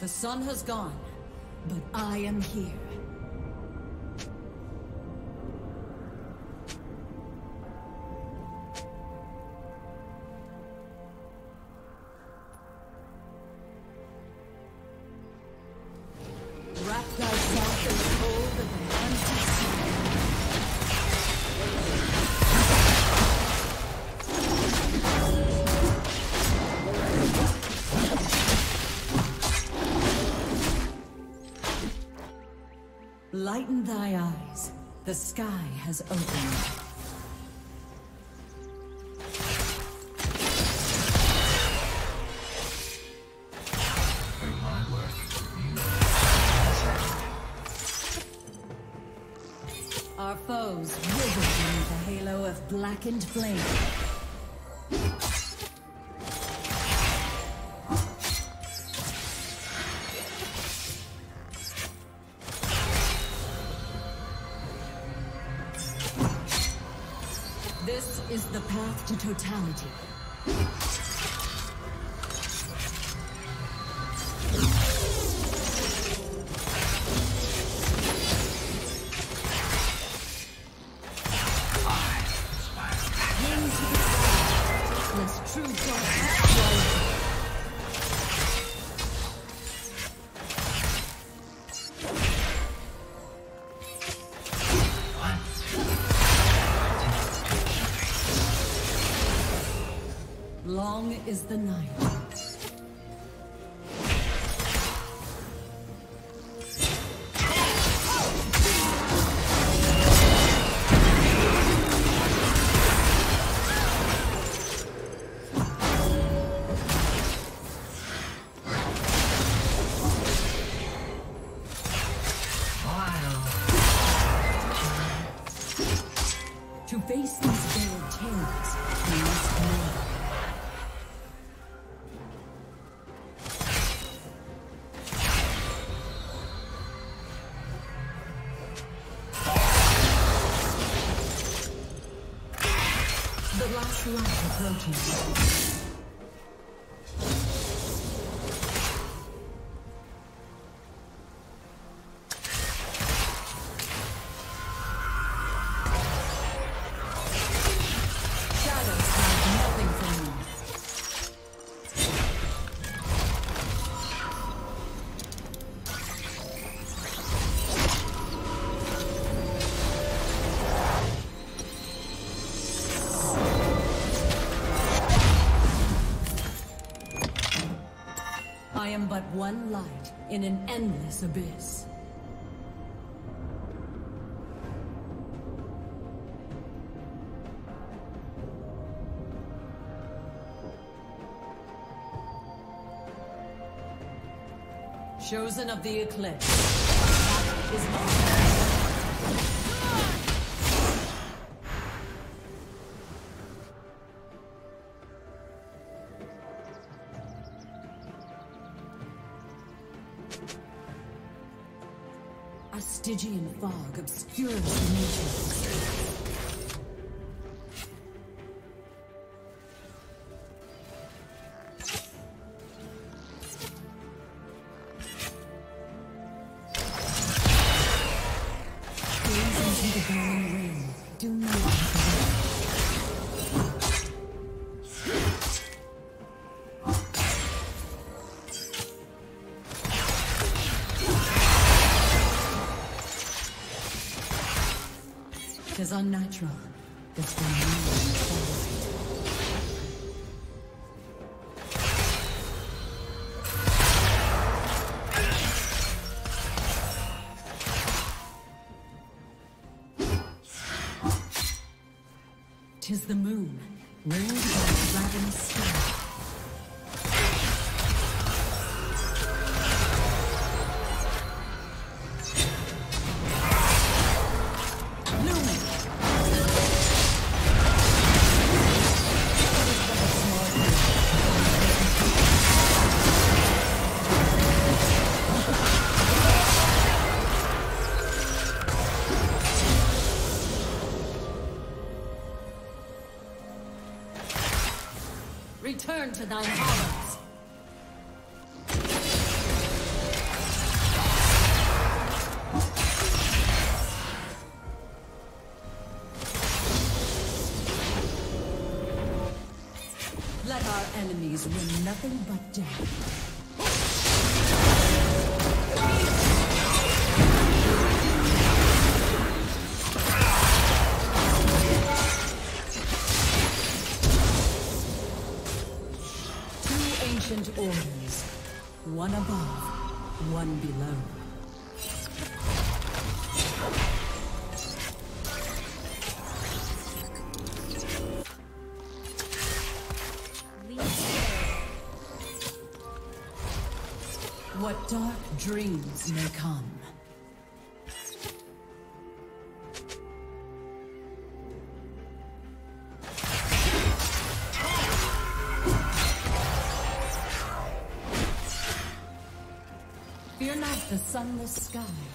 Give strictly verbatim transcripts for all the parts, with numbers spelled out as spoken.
The sun has gone, but I am here. Lighten thy eyes. The sky has opened. Our foes wither beneath the halo of blackened flame. This is the path to totality. Long is the night. To face these veiled terrors, we must know. Light approaches. I am but one light in an endless abyss. Chosen of the Eclipse, that is mine. A Stygian fog obscures the nations. Gaze into the glowing ring. Do not is unnatural. This tis the moon, ringed by the dragon's skin. Return to thine halls. Let our enemies win nothing but death. Orders, one above, one below. What dark dreams may come. The sunless sky. Let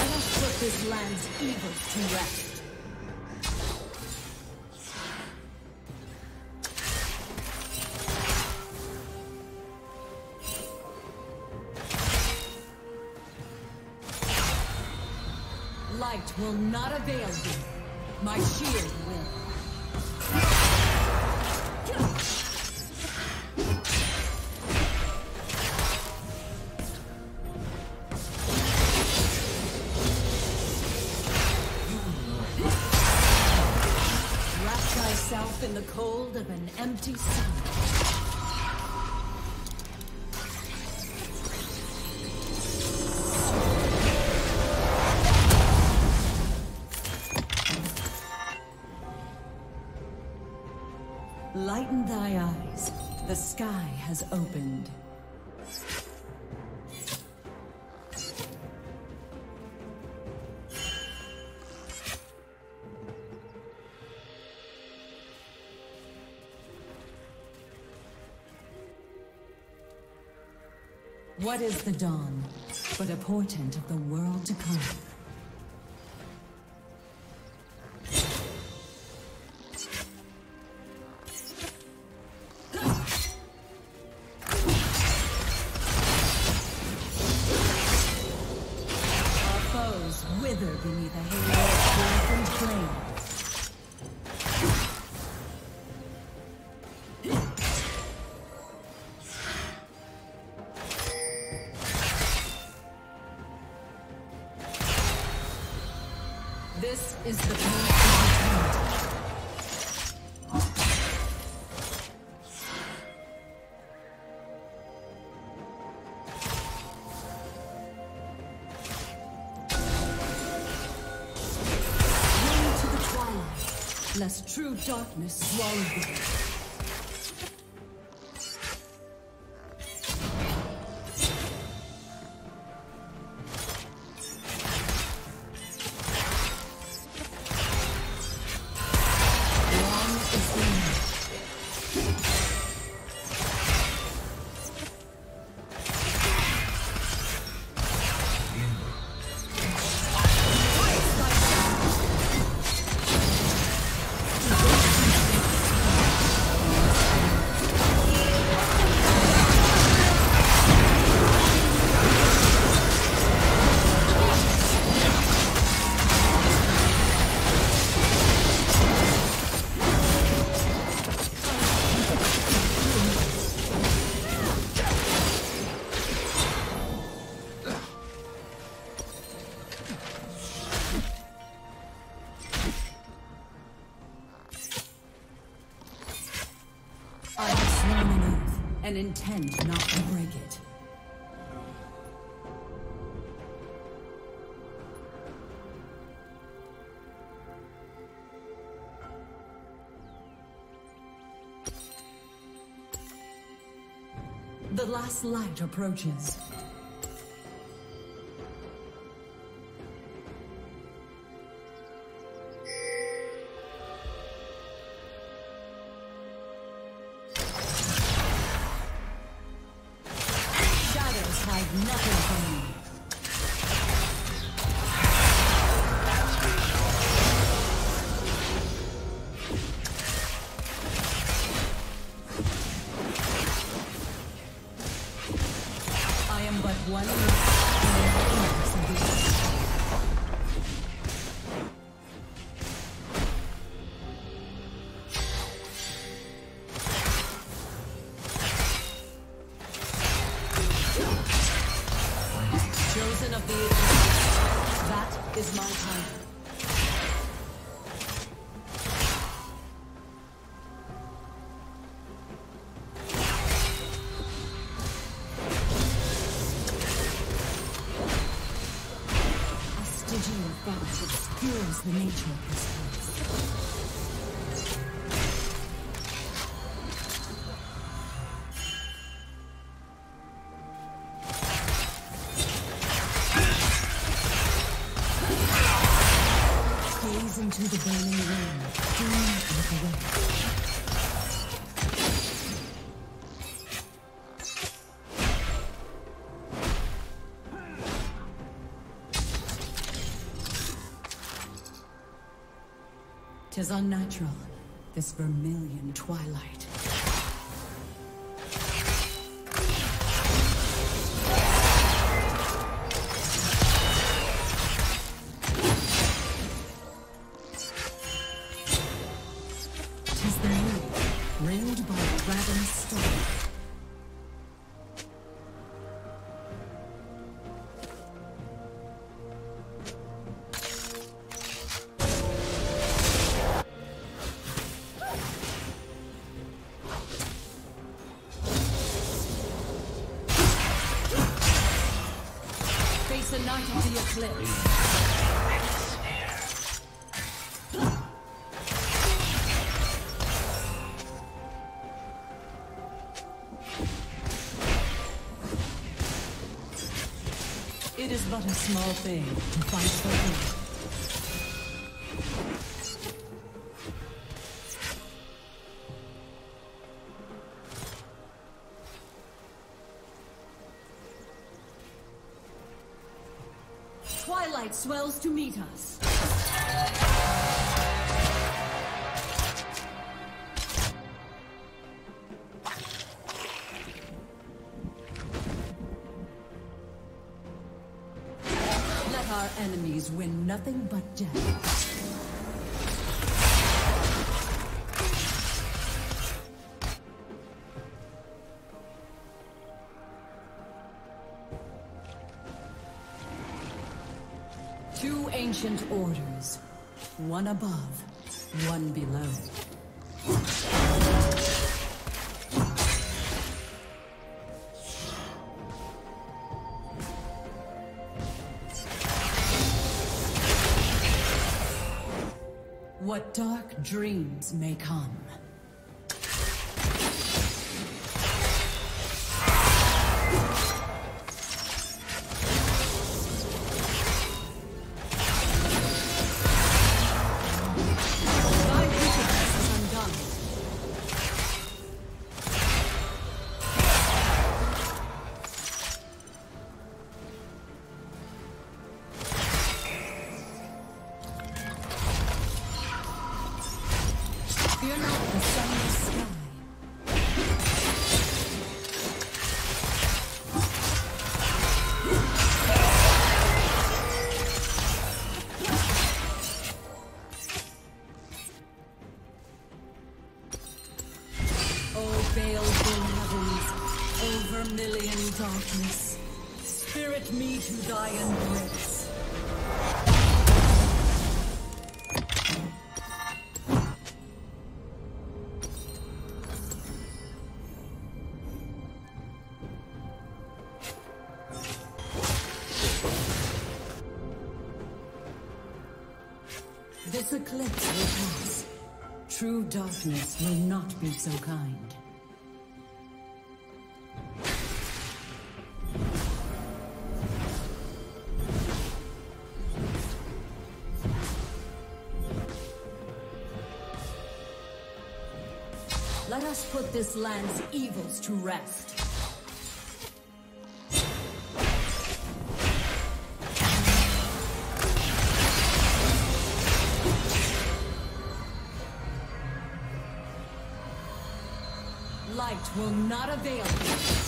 us put this land's evil to rest. Light will not avail you. My shield will. Wrap thyself in the cold of an empty sun. Lighten thy eyes. The sky has opened. What is the dawn but a portent of the world to come? This is the point of return to the twilight, lest true darkness swallow thee. And intend not to break it. The last light approaches. the nature of this place. Tis unnatural, this vermilion twilight. Tis the moon, railed by a dragon's storm. It is but a small thing to fight for him. Twilight swells to meet us. Let our enemies win nothing but death. Two ancient orders, one above, one below. What dark dreams may come. Darkness, spirit me to thy embrace. This eclipse will pass. True darkness will not be so kind. Let us put this land's evils to rest. Light will not avail me.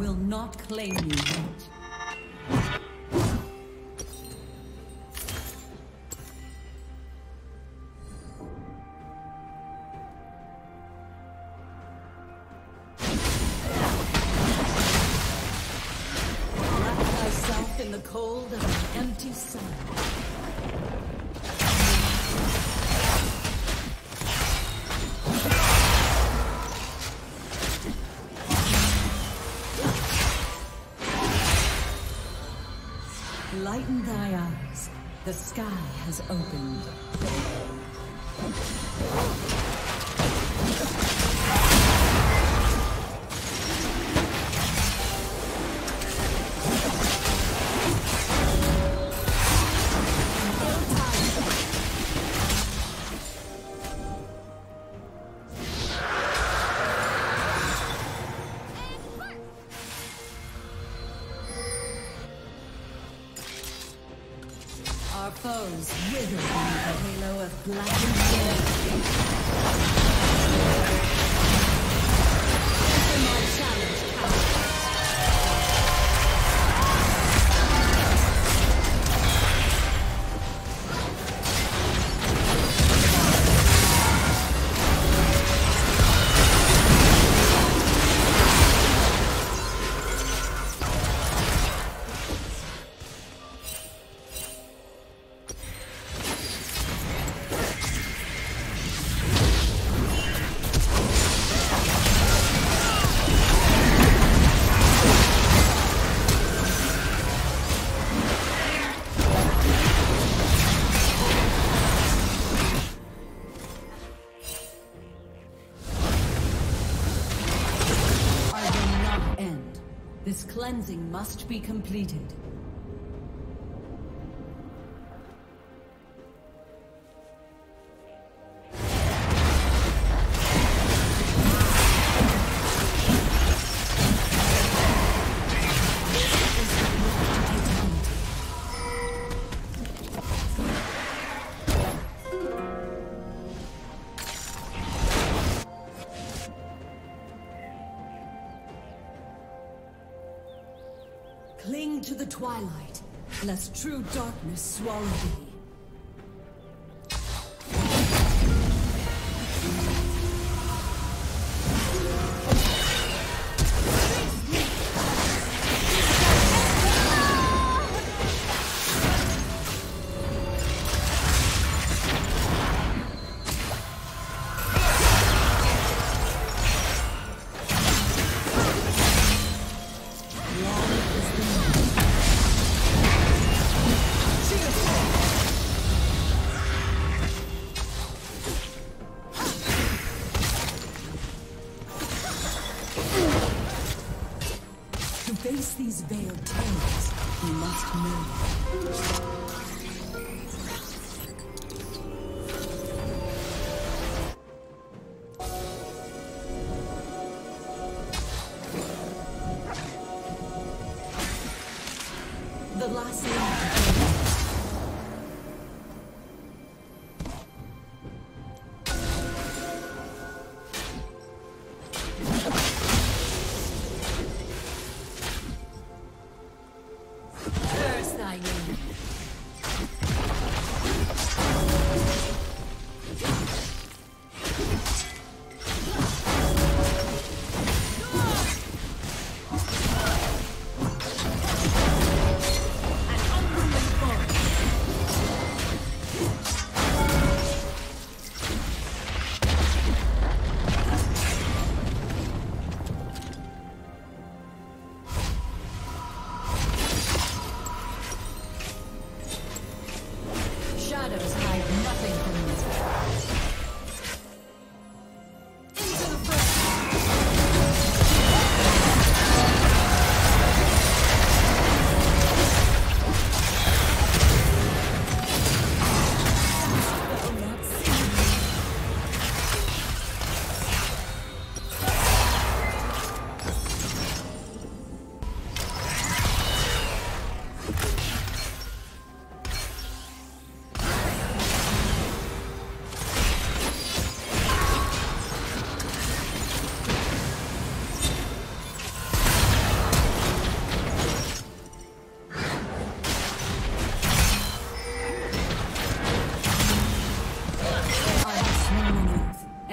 will not claim you. Lighten thy eyes. The sky has opened. Foes withered in the halo of black and yellow. This cleansing must be completed. Cling to the twilight, lest true darkness swallow thee. Face these veiled terrors, we must know.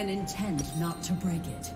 and intend not to break it.